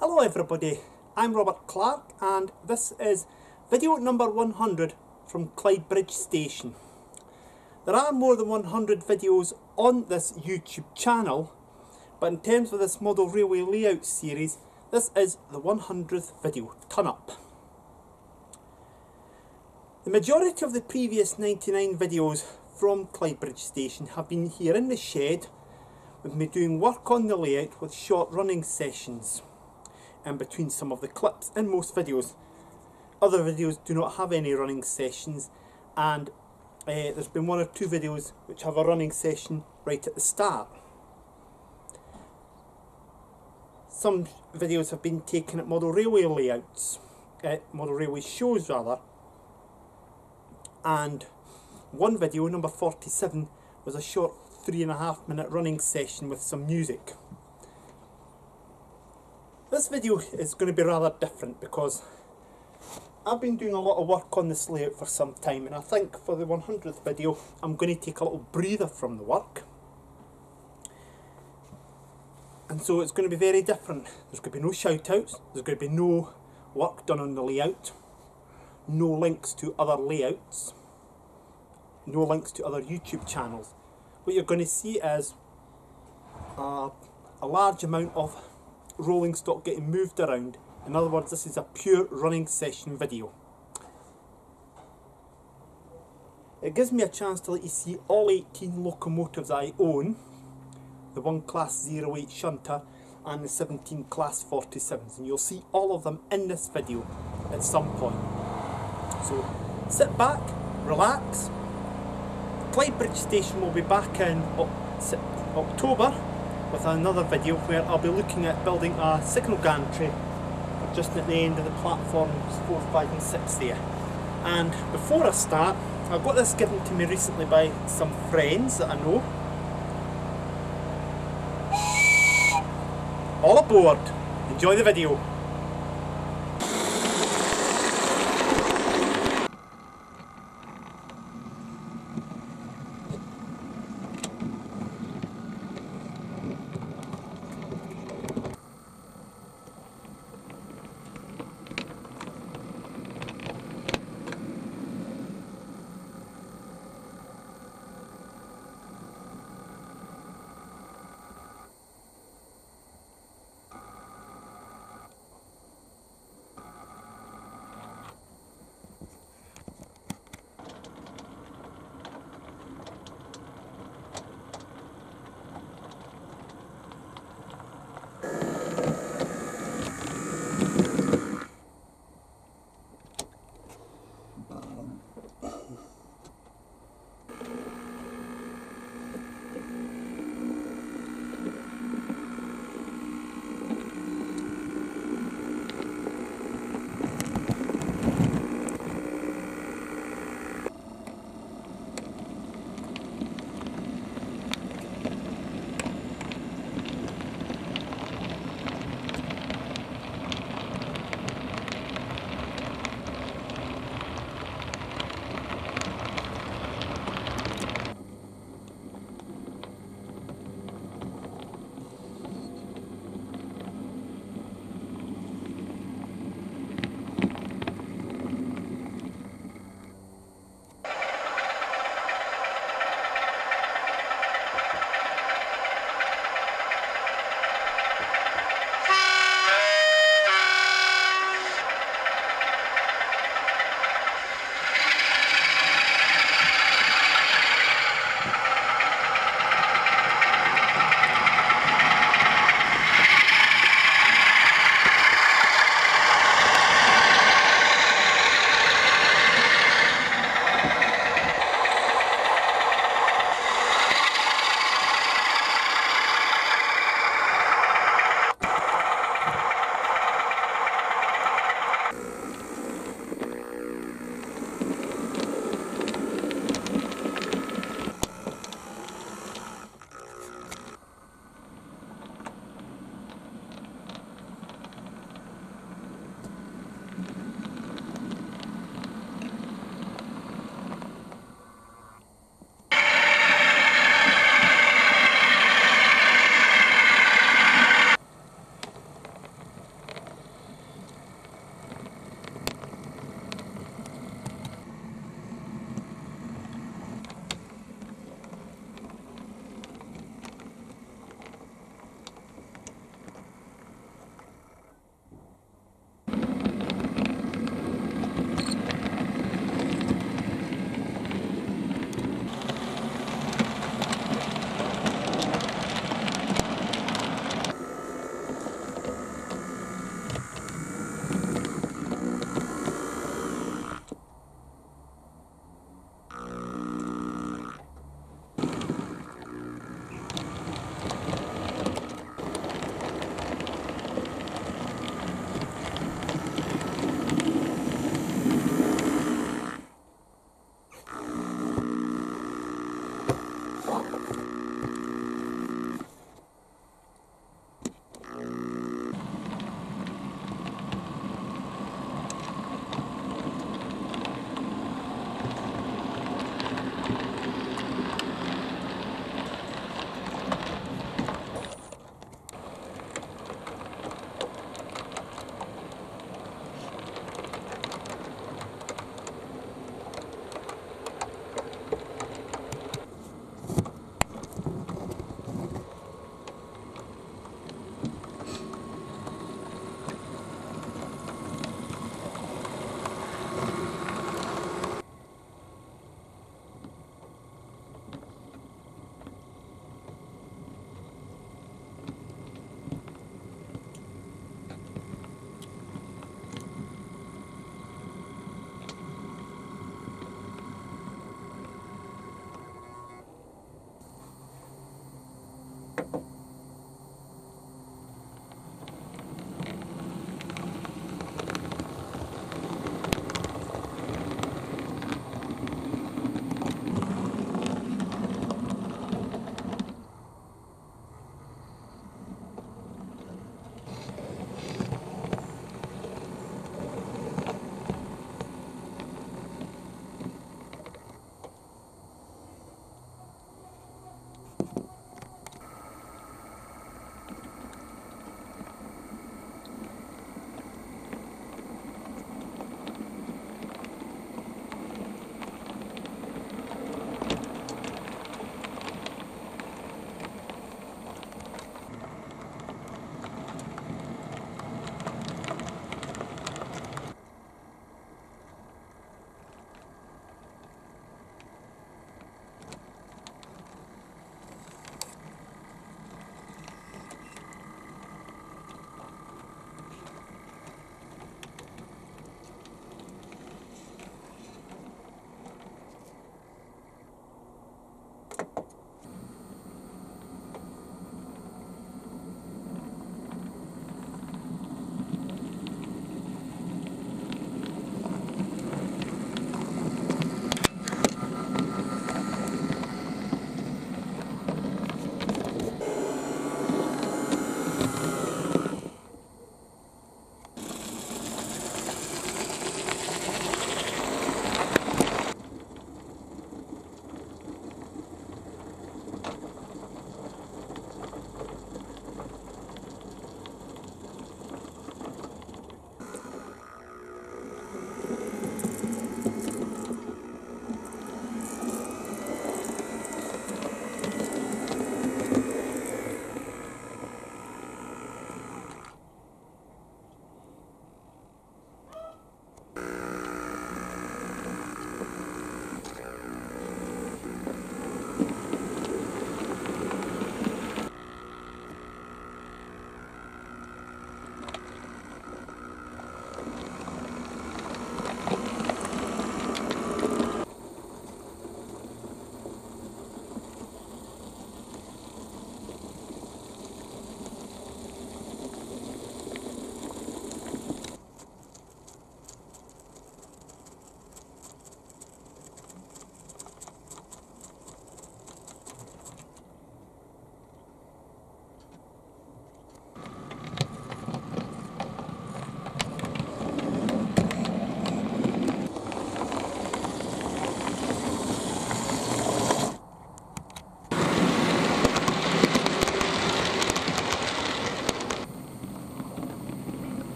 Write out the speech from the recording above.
Hello everybody, I'm Robert Clark and this is video number 100 from Clydebridge Station. There are more than 100 videos on this YouTube channel, but in terms of this model railway layout series, this is the 100th video, turn up. The majority of the previous 99 videos from Clydebridge Station have been here in the shed with me doing work on the layout with short running sessions in between some of the clips in most videos. Other videos do not have any running sessions, and there's been one or two videos which have a running session right at the start. Some videos have been taken at model railway layouts, model railway shows rather, and one video, number 47, was a short 3.5 minute running session with some music. This video is going to be rather different because I've been doing a lot of work on this layout for some time, and I think for the 100th video I'm going to take a little breather from the work, and so it's going to be very different. There's going to be no shout outs, there's going to be no work done on the layout, no links to other layouts, no links to other YouTube channels. What you're going to see is a large amount of rolling stock getting moved around. In other words, this is a pure running session video. It gives me a chance to let you see all 18 locomotives I own, the one Class 08 Shunter and the 17 Class 47s, and you'll see all of them in this video at some point. So sit back, relax. Clydebridge Station will be back in October with another video where I'll be looking at building a signal gantry just at the end of the platforms 4, 5 and 6 there. And before I start, I got this given to me recently by some friends that I know. All aboard! Enjoy the video!